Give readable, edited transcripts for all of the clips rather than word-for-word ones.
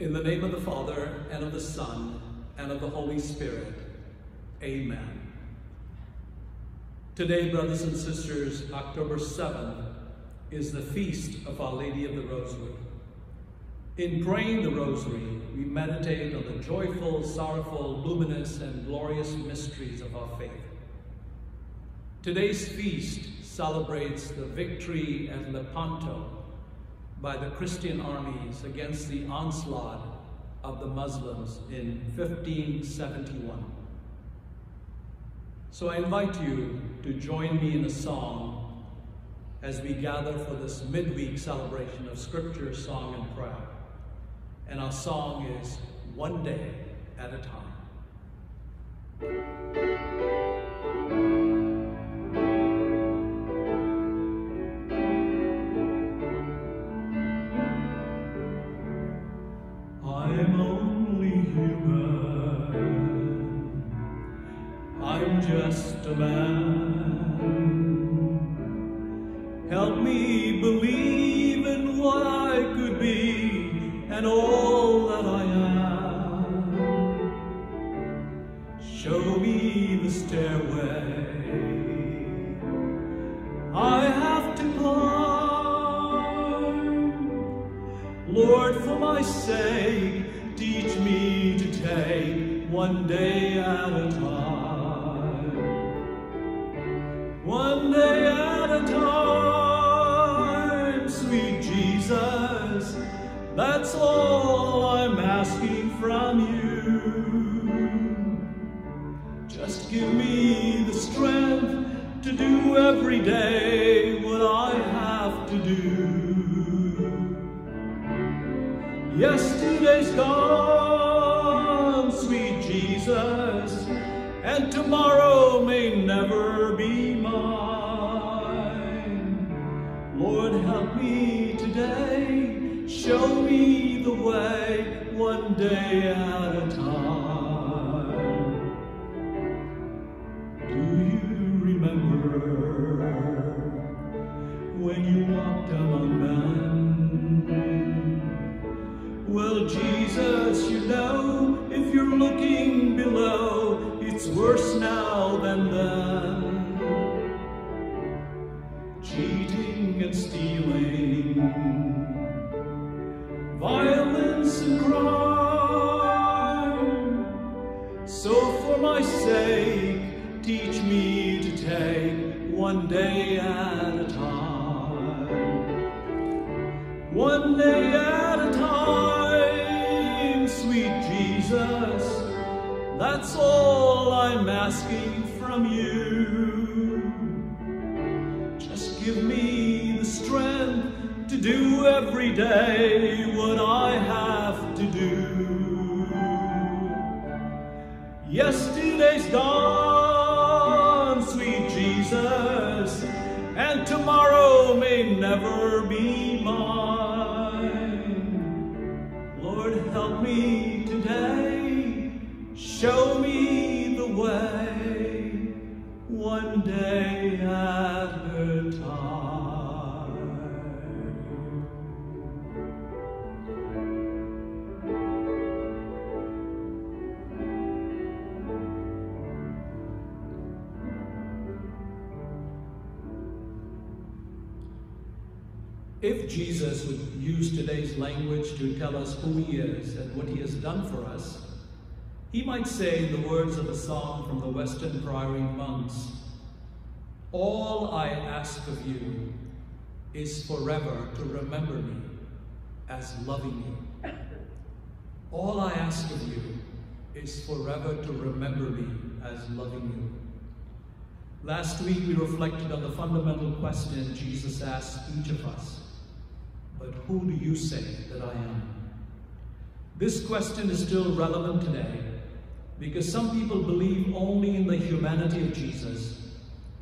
In the name of the Father, and of the Son, and of the Holy Spirit, amen. Today, brothers and sisters, October 7th is the feast of Our Lady of the Rosary. In praying the Rosary, we meditate on the joyful, sorrowful, luminous, and glorious mysteries of our faith. Today's feast celebrates the victory at Lepanto by the Christian armies against the onslaught of the Muslims in 1571. So I invite you to join me in a song as we gather for this midweek celebration of Scripture, song, and prayer. And our song is One Day at a Time. Just a man. Help me believe in what I could be and all that I am. Show me the stairway I have to climb. Lord, for my sake, teach me to take one day at a time. One day at a time, sweet Jesus, that's all I'm asking from you. Just give me the strength to do every day what I have to do. Yesterday's gone, sweet Jesus, and tomorrow may never be mine. Lord, help me today, show me the way, one day at a time. Do you remember when you walked among men? Well, Jesus, you know, if you're looking below, it's worse now than then. Cheating and stealing, violence and crime. So for my sake, teach me to take one day at a time. One day at a time, sweet Jesus, that's all I'm asking from you. Just give me the strength to do every day what I have to do. Yesterday's gone, sweet Jesus, and tomorrow may never be mine. Lord, help me today. Show me the way, one day at a time. If Jesus would use today's language to tell us who he is and what he has done for us, he might say the words of a song from the Western Priory monks, "All I ask of you is forever to remember me as loving you. All I ask of you is forever to remember me as loving you." Last week we reflected on the fundamental question Jesus asked each of us, "But who do you say that I am?" This question is still relevant today, because some people believe only in the humanity of Jesus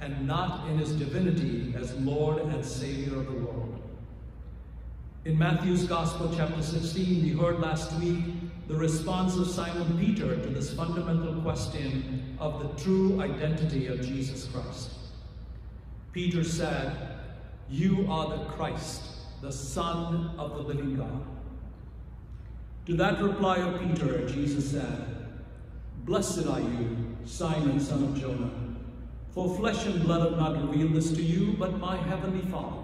and not in his divinity as Lord and Savior of the world. In Matthew's Gospel, chapter 16, we heard last week the response of Simon Peter to this fundamental question of the true identity of Jesus Christ. Peter said, "You are the Christ, the Son of the living God." To that reply of Peter, Jesus said, Blessed are you, Simon, son of Jonah, for flesh and blood have not revealed this to you, but my heavenly Father.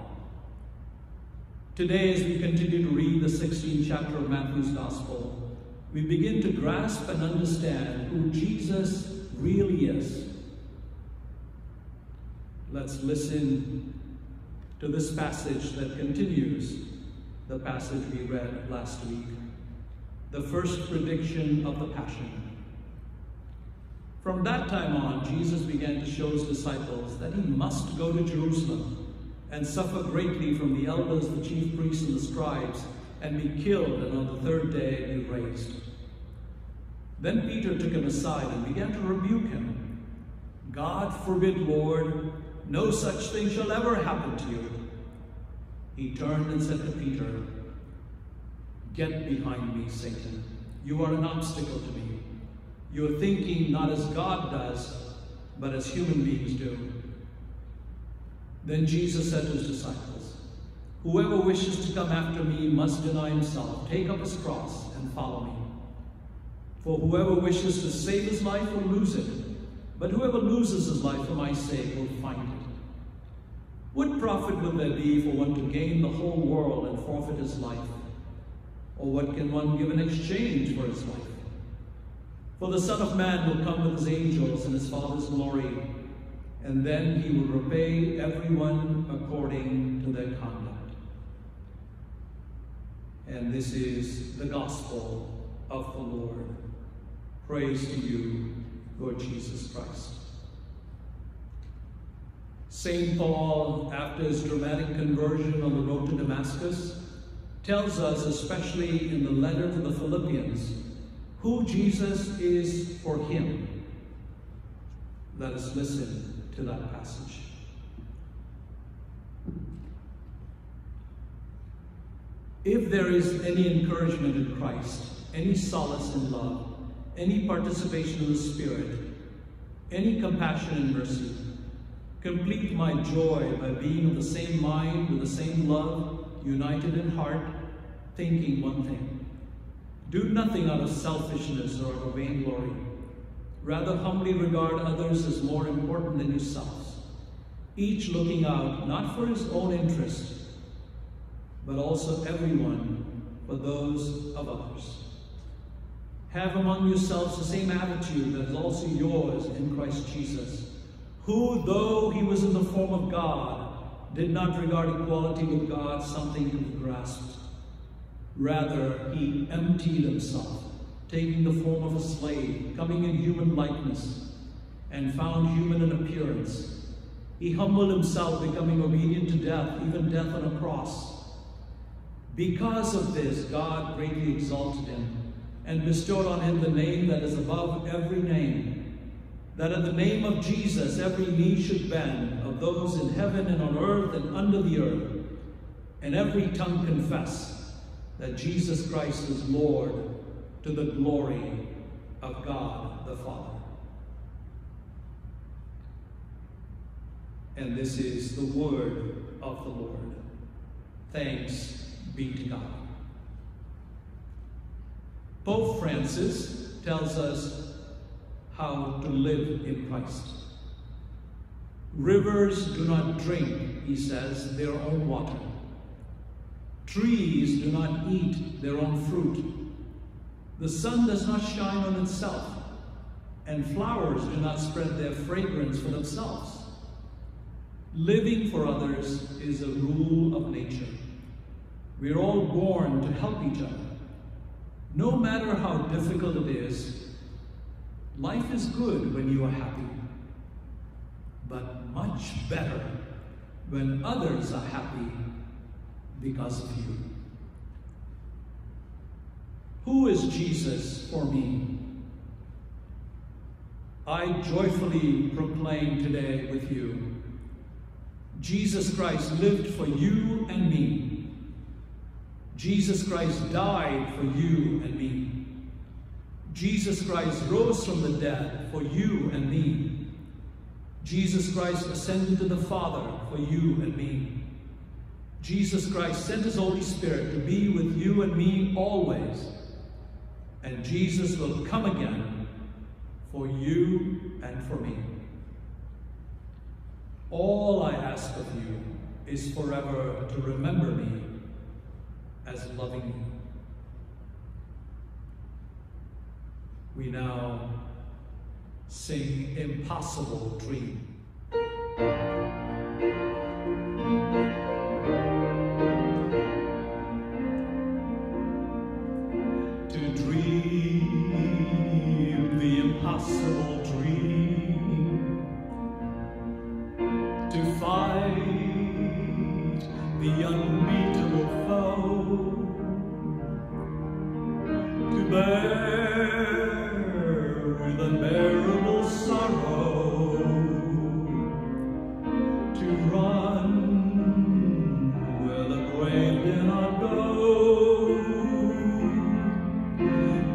Today, as we continue to read the 16th chapter of Matthew's Gospel, we begin to grasp and understand who Jesus really is. Let's listen to this passage that continues the passage we read last week, the first prediction of the Passion. From that time on, Jesus began to show his disciples that he must go to Jerusalem and suffer greatly from the elders, the chief priests, and the scribes, and be killed, and on the third day be raised. Then Peter took him aside and began to rebuke him. God forbid, Lord, no such thing shall ever happen to you. He turned and said to Peter, Get behind me, Satan. You are an obstacle to me. You are thinking not as God does, but as human beings do. Then Jesus said to his disciples, Whoever wishes to come after me must deny himself, take up his cross, and follow me. For whoever wishes to save his life will lose it, but whoever loses his life for my sake will find it. What profit will there be for one to gain the whole world and forfeit his life? Or what can one give in exchange for his life? For the Son of Man will come with his angels in his Father's glory, and then he will repay everyone according to their conduct. And this is the gospel of the Lord. Praise to you, Lord Jesus Christ. St. Paul, after his dramatic conversion on the road to Damascus, tells us, especially in the letter to the Philippians, who Jesus is for him. Let us listen to that passage. If there is any encouragement in Christ, any solace in love, any participation in the Spirit, any compassion and mercy, complete my joy by being of the same mind, with the same love, united in heart, thinking one thing. Do nothing out of selfishness or of vainglory. Rather, humbly regard others as more important than yourselves, each looking out not for his own interest, but also everyone for those of others. Have among yourselves the same attitude that is also yours in Christ Jesus, who, though he was in the form of God, did not regard equality with God something to be grasped. Rather, he emptied himself, taking the form of a slave, coming in human likeness, and found human in appearance. He humbled himself, becoming obedient to death, even death on a cross. Because of this, God greatly exalted him and bestowed on him the name that is above every name, that at the name of Jesus every knee should bend, of those in heaven and on earth and under the earth, and every tongue confess that Jesus Christ is Lord, to the glory of God the Father. And this is the word of the Lord. Thanks be to God. Pope Francis tells us how to live in Christ. Rivers do not drink, he says, their own water. Trees do not eat their own fruit. The sun does not shine on itself, and flowers do not spread their fragrance for themselves. Living for others is a rule of nature. We are all born to help each other. No matter how difficult it is, life is good when you are happy, but much better when others are happy because of you. Who is Jesus for me? I joyfully proclaim today with you, Jesus Christ lived for you and me. Jesus Christ died for you and me. Jesus Christ rose from the dead for you and me. Jesus Christ ascended to the Father for you and me. Jesus Christ sent his Holy Spirit to be with you and me always, and Jesus will come again for you and for me. All I ask of you is forever to remember me as loving you. We now sing Impossible Dream. To dream the impossible dream, to fight the unbeatable foe, to bear with unbearable sorrow, to run where the brave did not go,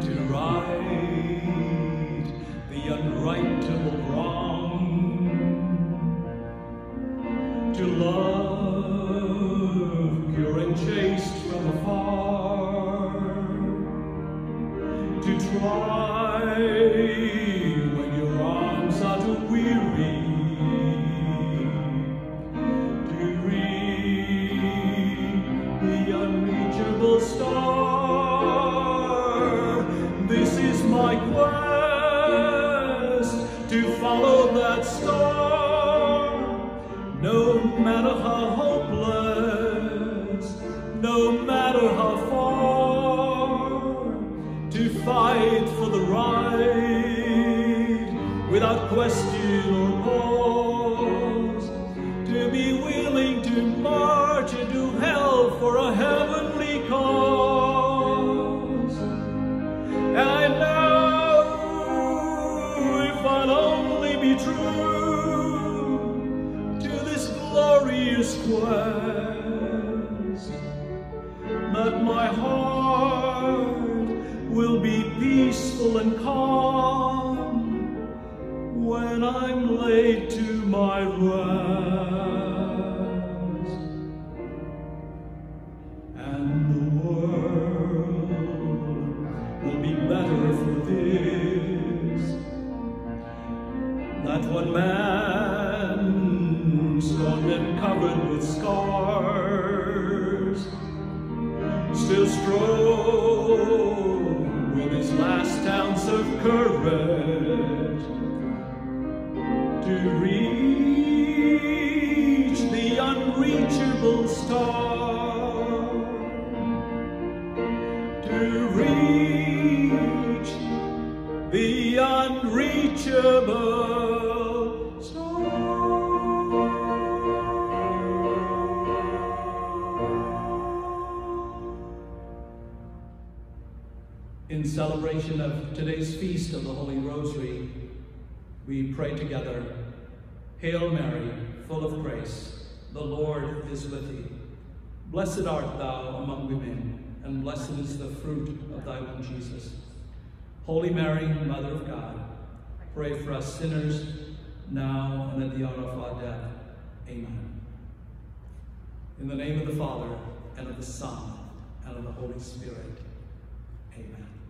to right the unrightable wrong, to love pure and chaste from afar, to try question or pause, to be willing to march into hell for a heavenly cause. And I know if I'll only be true to this glorious quest, that my heart will be peaceful and calm when I'm laid to my rest, and the world will be better for this, that one man, scorned and covered with scars, still strove with his last ounce of courage to reach the unreachable star, to reach the unreachable star. In celebration of today's Feast of the Holy Rosary, we pray together, Hail Mary, full of grace, the Lord is with thee. Blessed art thou among women, and blessed is the fruit of thy womb, Jesus. Holy Mary, Mother of God, pray for us sinners, now and at the hour of our death. Amen. In the name of the Father, and of the Son, and of the Holy Spirit. Amen.